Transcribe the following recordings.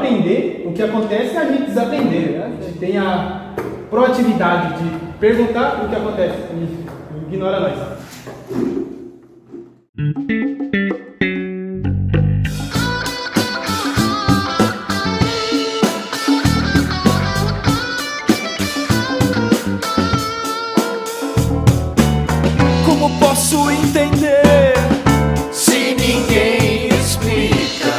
aprender, o que acontece é a gente desaprender, né? A gente tem a proatividade de perguntar o que acontece, ignora nós. Como posso entender se ninguém explica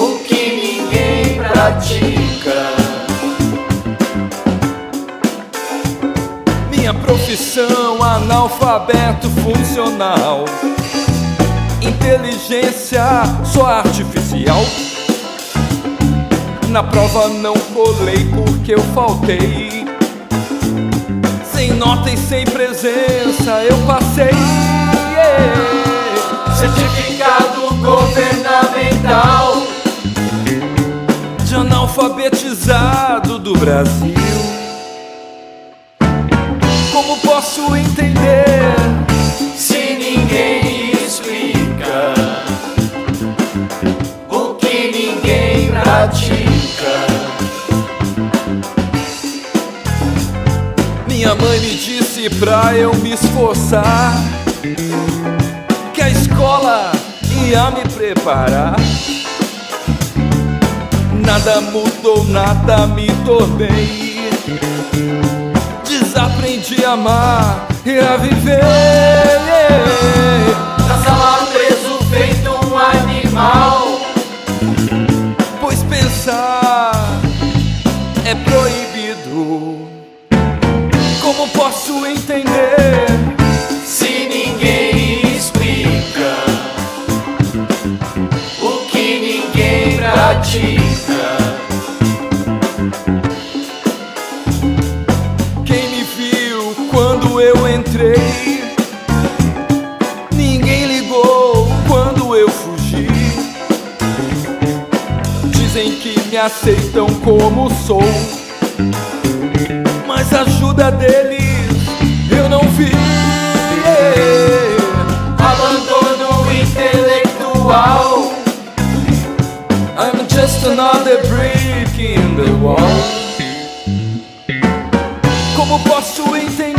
o que ninguém pratica? Minha profissão, analfabeto funcional, inteligência só artificial. Na prova não colei porque eu faltei, sem nota e sem presença eu passei. Yeah. Certificado governamental de analfabetizado do Brasil. Como posso entender se ninguém explica o que ninguém pratica? Minha mãe me disse pra eu me esforçar, que a escola ia me preparar. Nada mudou, nada me tornei. Aprendi a amar e a viver. Na sala preso feito um animal, pois pensar é proibido. Como posso entender se ninguém explica o que ninguém pratica? Ninguém ligou quando eu fugi. Dizem que me aceitam como sou, mas a ajuda deles eu não vi. Abandono intelectual. I'm just another brick in the wall. Como posso entender?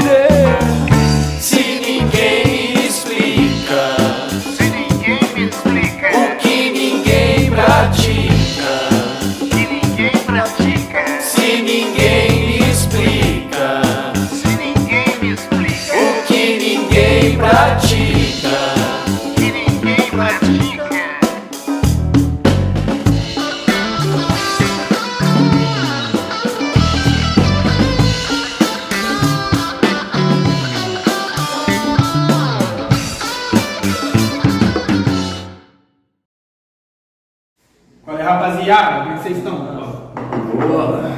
Qual é, rapaziada? Como é que vocês estão? Boa!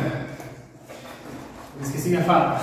Eu esqueci minha fala.